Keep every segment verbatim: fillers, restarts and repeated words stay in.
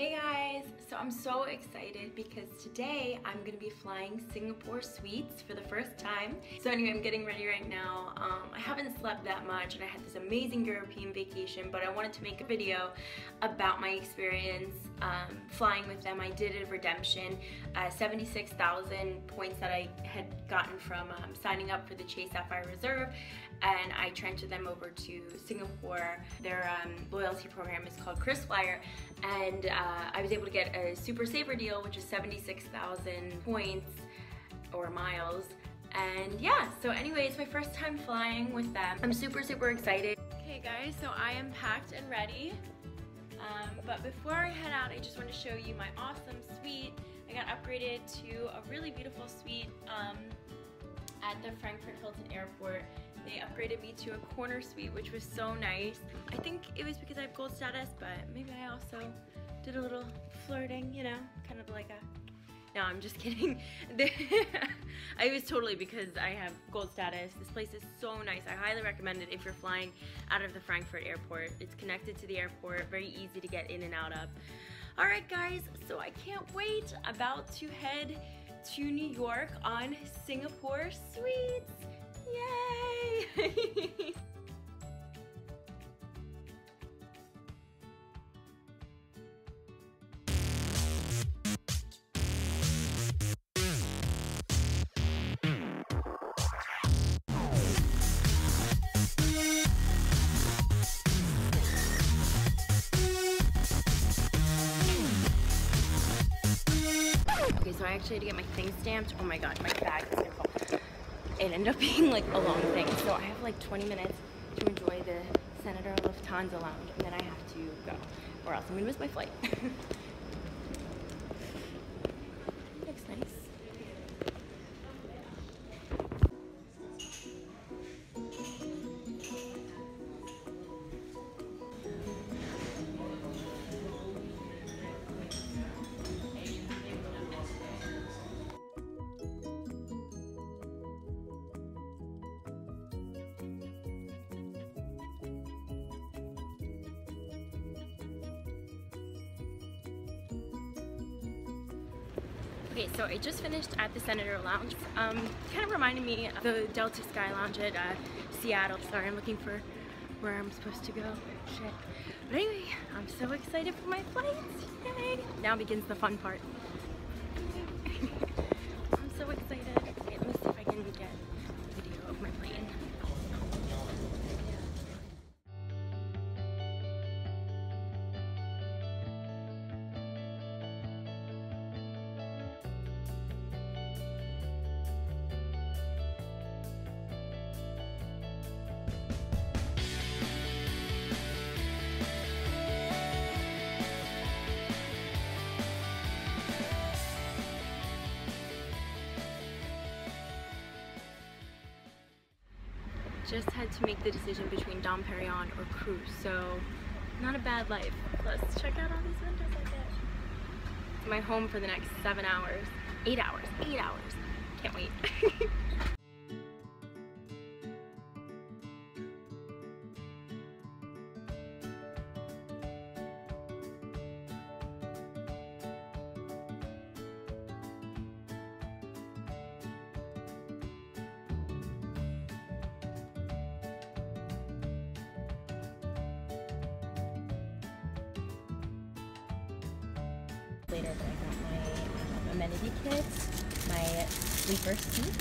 Hey guys, so I'm so excited because today I'm gonna be flying Singapore Suites for the first time. So anyway, I'm getting ready right now. Um, I haven't slept that much and I had this amazing European vacation, but I wanted to make a video about my experience um, flying with them. I did a redemption, uh, seventy-six thousand points that I had gotten from um, signing up for the Chase Sapphire Reserve, and I transferred them over to Singapore. Their um, loyalty program is called KrisFlyer, and um, Uh, I was able to get a super saver deal, which is seventy-six thousand points or miles. And yeah, so anyway, it's my first time flying with them. I'm super, super excited. Okay guys, so I am packed and ready. Um, but before I head out, I just want to show you my awesome suite. I got upgraded to a really beautiful suite um, at the Frankfurt Hilton Airport. They upgraded me to a corner suite, which was so nice. I think it was because I have gold status, but maybe I also did a little flirting, you know, kind of like a, no, I'm just kidding. It was totally because I have gold status. This place is so nice. I highly recommend it if you're flying out of the Frankfurt airport. It's connected to the airport, very easy to get in and out of. All right guys, so I can't wait. About to head to New York on Singapore Suites. Yay! So I actually had to get my thing stamped. Oh my god, my bag is gonna fall. It ended up being like a long thing. So I have like twenty minutes to enjoy the Senator Lufthansa lounge, and then I have to go, or else I'm gonna miss my flight. Looks nice. Okay, so I just finished at the Senator Lounge. Um, kind of reminded me of the Delta Sky Lounge at uh, Seattle. Sorry, I'm looking for where I'm supposed to go. Shit. But anyway, I'm so excited for my flights. Yay! Now begins the fun part. I'm so excited. Okay, let me see if I can get a video of my plane. Just had to make the decision between Dom Pérignon or Krug, so not a bad life. Plus, check out all these windows I get. My home for the next seven hours, eight hours, eight hours. Can't wait. Later, but I got my um, amenity kit, my sleeper seat.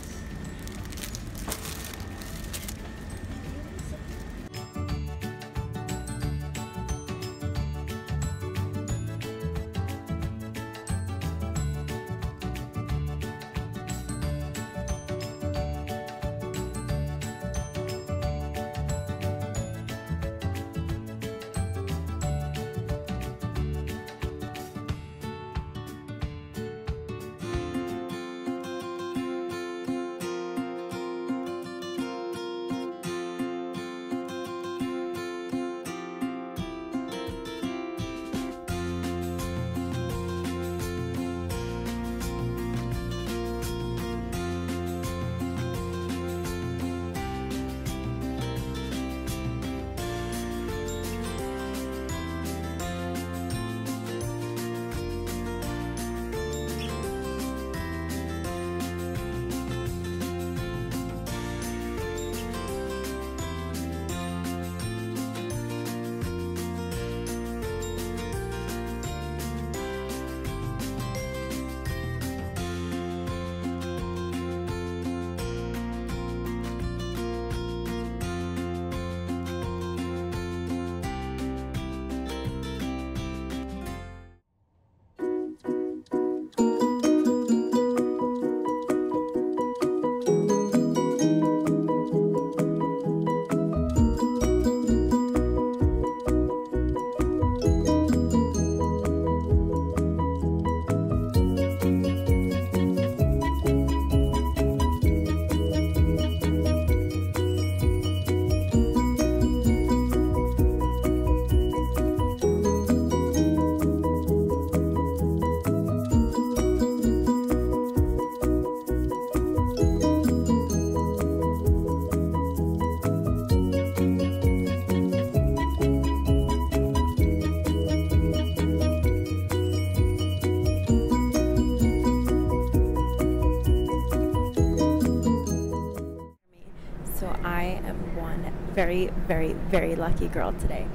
very, very, very lucky girl today.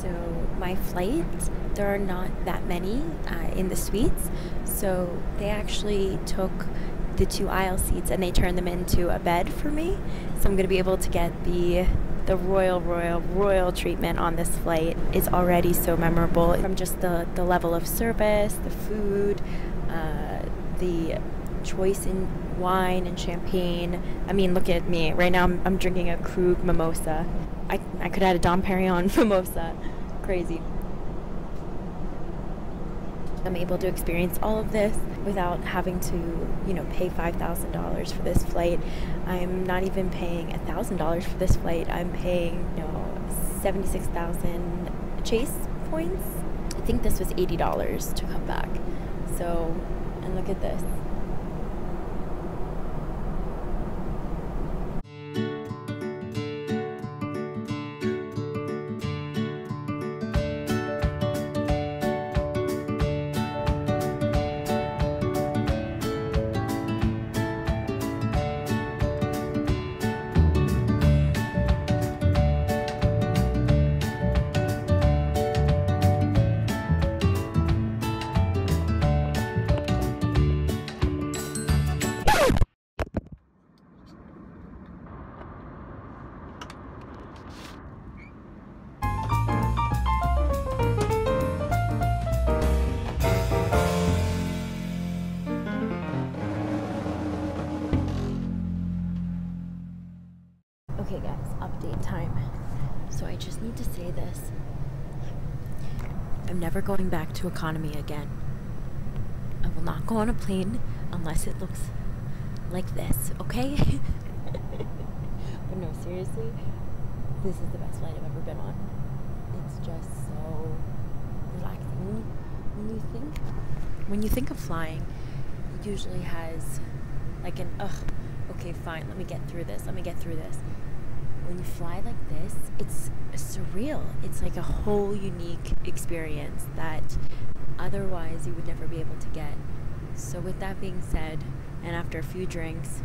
So my flight, there are not that many uh, in the suites, so they actually took the two aisle seats and they turned them into a bed for me. So I'm going to be able to get the the royal, royal, royal treatment on this flight. It's already so memorable from just the, the level of service, the food, uh, the choice in wine and champagne. I mean, look at me. Right now I'm, I'm drinking a Krug mimosa. I, I could add a Dom Pérignon mimosa. Crazy. I'm able to experience all of this without having to, you know, pay five thousand dollars for this flight. I'm not even paying one thousand dollars for this flight. I'm paying, you know, seventy-six thousand Chase points. I think this was eighty dollars to come back. So, and look at this. Okay guys, update time. So I just need to say this. I'm never going back to economy again. I will not go on a plane unless it looks like this, okay? But no, seriously, this is the best flight I've ever been on. It's just so relaxing. When you think, when you think of flying, it usually has like an, ugh, okay fine, let me get through this, let me get through this. When you fly like this, it's surreal. It's like a whole unique experience that otherwise you would never be able to get. So with that being said, and after a few drinks,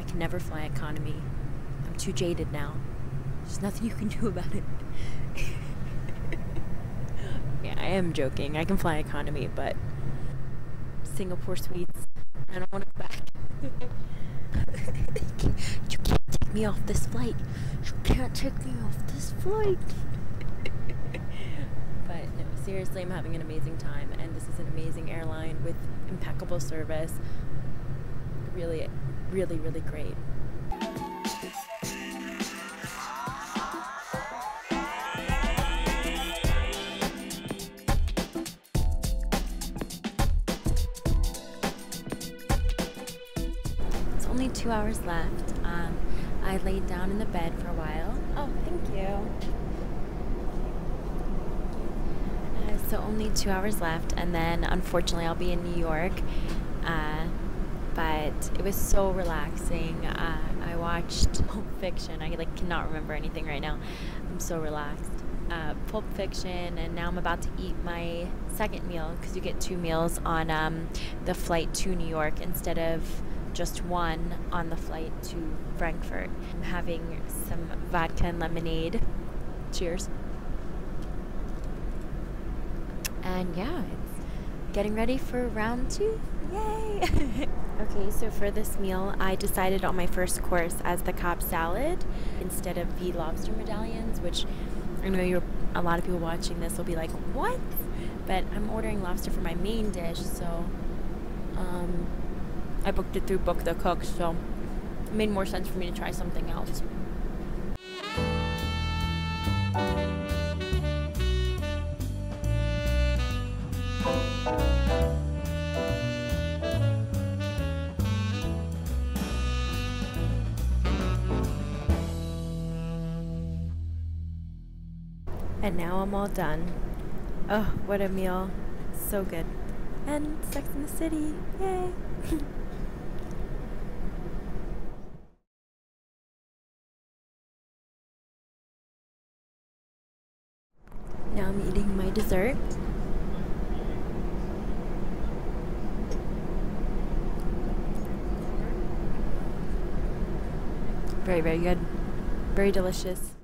I can never fly economy. I'm too jaded now. There's nothing you can do about it. Yeah, I am joking. I can fly economy, but Singapore Suites, I don't want to go back. You can't take me off this flight. You can't take me off this flight. But no, seriously, I'm having an amazing time, and this is an amazing airline with impeccable service. Really, really, really great. It's only two hours left. Um, I laid down in the bed for a while. Oh, thank you. Uh, so only two hours left, and then unfortunately I'll be in New York. Uh, but it was so relaxing. Uh, I watched Pulp Fiction. I like cannot remember anything right now. I'm so relaxed. Uh, Pulp Fiction, and now I'm about to eat my second meal because you get two meals on um, the flight to New York instead of just one on the flight to Frankfurt. I'm having some vodka and lemonade. Cheers. And yeah, it's getting ready for round two. Yay! Okay, so for this meal, I decided on my first course as the Cobb salad instead of the lobster medallions, which I know you're, a lot of people watching this will be like, what? But I'm ordering lobster for my main dish, so um, I booked it through Book the Cook, so it made more sense for me to try something else. And now I'm all done. Oh, what a meal. So good. And Sex in the City. Yay! Now I'm eating my dessert. Very, very good. very delicious.